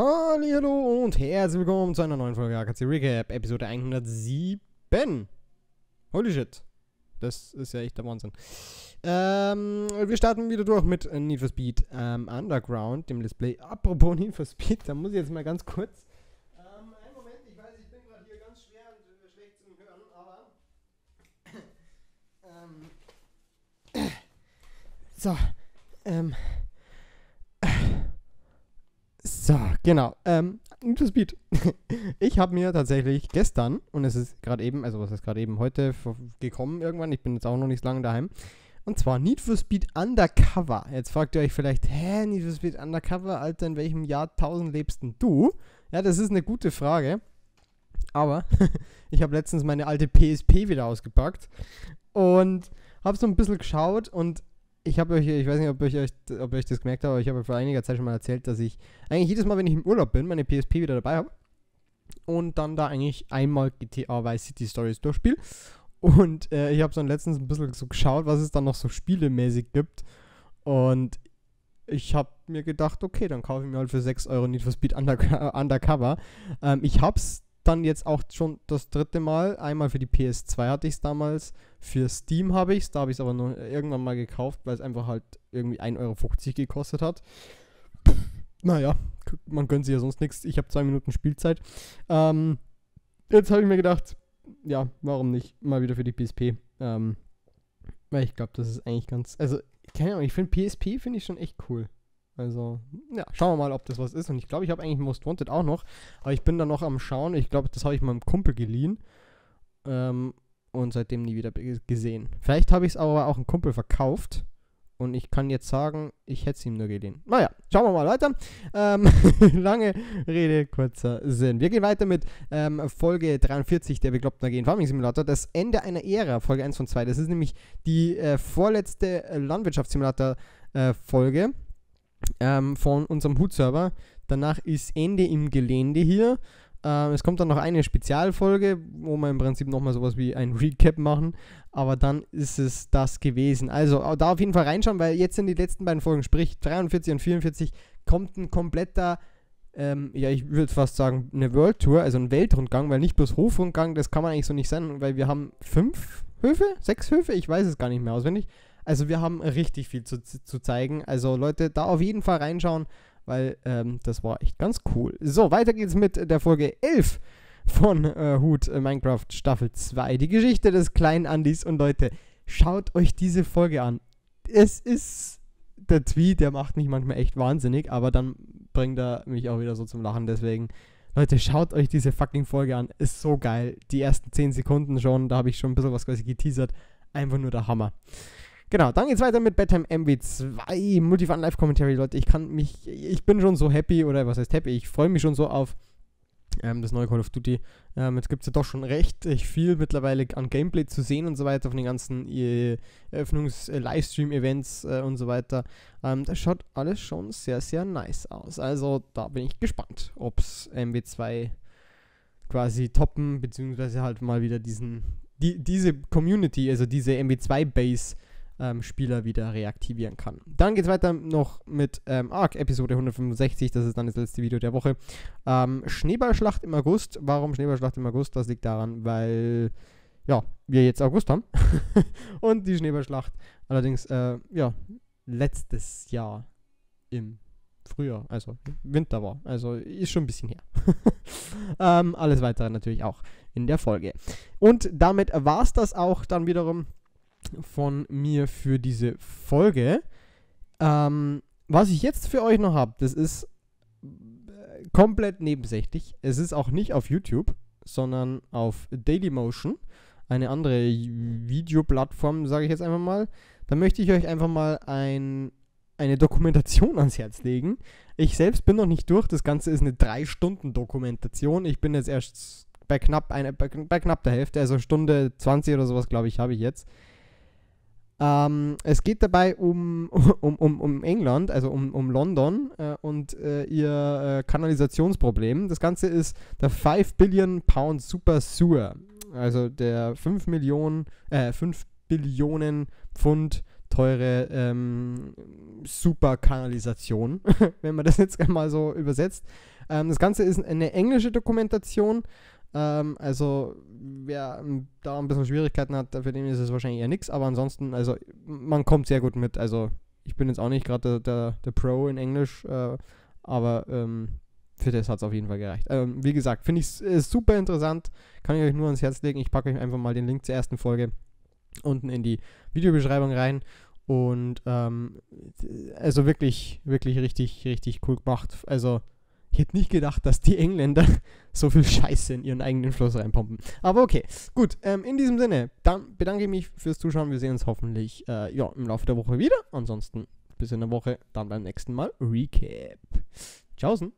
Hallo und herzlich willkommen zu einer neuen Folge HKC Recap, Episode 107. Holy shit. Das ist ja echt der Wahnsinn. Wir starten wieder durch mit Need for Speed Underground, dem Display. Apropos Need for Speed, da muss ich jetzt mal ganz kurz... einen Moment, ich weiß, ich bin gerade hier ganz schwer und schlecht zum Hören, aber... So, genau. Need for Speed. Ich habe mir tatsächlich gestern, und es ist gerade eben, also was ist gerade eben, heute gekommen irgendwann, ich bin jetzt auch noch nicht lange daheim, und zwar Need for Speed Undercover. Jetzt fragt ihr euch vielleicht, hä, Need for Speed Undercover, Alter, in welchem Jahrtausend lebst denn du? Ja, das ist eine gute Frage, aber ich habe letztens meine alte PSP wieder ausgepackt und habe so ein bisschen geschaut und ich habe euch, ich weiß nicht, ob ihr euch das gemerkt habt, aber ich habe vor einiger Zeit schon mal erzählt, dass ich eigentlich jedes Mal, wenn ich im Urlaub bin, meine PSP wieder dabei habe und dann da eigentlich einmal GTA Vice City Stories durchspiele. Und ich habe dann letztens ein bisschen so geschaut, was es dann noch so spielemäßig gibt. Und ich habe mir gedacht, okay, dann kaufe ich mir halt für 6 Euro Need for Speed Undercover. Ich habe es dann jetzt auch schon das dritte Mal, einmal für die PS2 hatte ich es damals, für Steam habe ich es, da habe ich es aber nur irgendwann mal gekauft, weil es einfach halt irgendwie 1,50 Euro gekostet hat. Naja, man gönnt sich ja sonst nichts, ich habe 2 Minuten Spielzeit. Jetzt habe ich mir gedacht, ja, warum nicht, mal wieder für die PSP. Weil ich glaube, das ist eigentlich ganz, also, keine Ahnung, ich finde PSP finde ich schon echt cool. Also, ja, schauen wir mal, ob das was ist. Und ich glaube, ich habe eigentlich Most Wanted auch noch. Aber ich bin da noch am Schauen. Ich glaube, das habe ich meinem Kumpel geliehen. Und seitdem nie wieder gesehen. Vielleicht habe ich es aber auch einem Kumpel verkauft. Und ich kann jetzt sagen, ich hätte es ihm nur geliehen. Naja, schauen wir mal weiter. Lange Rede, kurzer Sinn. Wir gehen weiter mit Folge 43 der Bekloppten AG in Farming Simulator. Das Ende einer Ära, Folge 1 von 2. Das ist nämlich die vorletzte Landwirtschaftssimulator-Folge. Von unserem Hutserver. Danach ist Ende im Gelände hier. Es kommt dann noch eine Spezialfolge, wo wir im Prinzip nochmal sowas wie ein Recap machen. Aber dann ist es das gewesen. Also da auf jeden Fall reinschauen, weil jetzt in die letzten beiden Folgen, sprich 43 und 44, kommt ein kompletter, ja, ich würde fast sagen, eine World Tour, also ein Weltrundgang, weil nicht bloß Hofrundgang, das kann man eigentlich so nicht sein, weil wir haben 5 Höfe, 6 Höfe, ich weiß es gar nicht mehr auswendig. Also wir haben richtig viel zu zeigen. Also Leute, da auf jeden Fall reinschauen, weil das war echt ganz cool. So, weiter geht's mit der Folge 11 von Minecraft Staffel 2. Die Geschichte des kleinen Andis. Und Leute, schaut euch diese Folge an. Es ist der Tweet, der macht mich manchmal echt wahnsinnig, aber dann bringt er mich auch wieder so zum Lachen. Deswegen, Leute, schaut euch diese fucking Folge an. Ist so geil. Die ersten 10 Sekunden schon, da habe ich schon ein bisschen was quasi geteasert. Einfach nur der Hammer. Genau, dann geht's weiter mit Bedtime MW2, Multifun Live Commentary, Leute, ich bin schon so happy, oder was heißt happy, ich freue mich schon so auf das neue Call of Duty. Jetzt gibt es ja doch schon recht viel mittlerweile an Gameplay zu sehen und so weiter, von den ganzen Eröffnungs-Livestream-Events und so weiter. Das schaut alles schon sehr, sehr nice aus, also da bin ich gespannt, ob's MW2 quasi toppen, beziehungsweise halt mal wieder diese Community, also diese MW2-Base Spieler wieder reaktivieren kann. Dann geht es weiter noch mit ARK, Episode 165, das ist dann das letzte Video der Woche. Schneeballschlacht im August. Warum Schneeballschlacht im August? Das liegt daran, weil, ja, wir jetzt August haben. Und die Schneeballschlacht allerdings, ja, letztes Jahr im Frühjahr, also Winter war. Also ist schon ein bisschen her. Alles weitere natürlich auch in der Folge. Und damit war es das auch dann wiederum von mir für diese Folge. Was ich jetzt für euch noch habe, das ist komplett nebensächlich. Es ist auch nicht auf YouTube, sondern auf Dailymotion, eine andere Videoplattform, sage ich jetzt einfach mal. Da möchte ich euch einfach mal eine Dokumentation ans Herz legen. Ich selbst bin noch nicht durch, das Ganze ist eine 3-Stunden-Dokumentation. Ich bin jetzt erst bei knapp der Hälfte, also Stunde 20 oder sowas, glaube ich, habe ich jetzt. Es geht dabei um England, also um London und ihr Kanalisationsproblem. Das Ganze ist der 5 Billion Pound Super Sewer, also der 5 Billionen Pfund teure Superkanalisation, wenn man das jetzt einmal so übersetzt. Das Ganze ist eine englische Dokumentation. Also wer da ein bisschen Schwierigkeiten hat, für den ist es wahrscheinlich eher nichts. Aber ansonsten, also man kommt sehr gut mit. Also ich bin jetzt auch nicht gerade der Pro in Englisch, aber für das hat es auf jeden Fall gereicht. Wie gesagt, finde ich es super interessant. Kann ich euch nur ans Herz legen. Ich packe euch einfach mal den Link zur ersten Folge unten in die Videobeschreibung rein. Und also wirklich, wirklich richtig, richtig cool gemacht. Also ich hätte nicht gedacht, dass die Engländer so viel Scheiße in ihren eigenen Fluss reinpumpen. Aber okay, gut. In diesem Sinne, dann bedanke ich mich fürs Zuschauen. Wir sehen uns hoffentlich ja, im Laufe der Woche wieder. Ansonsten bis in der Woche, dann beim nächsten Mal Recap. Tschaußen.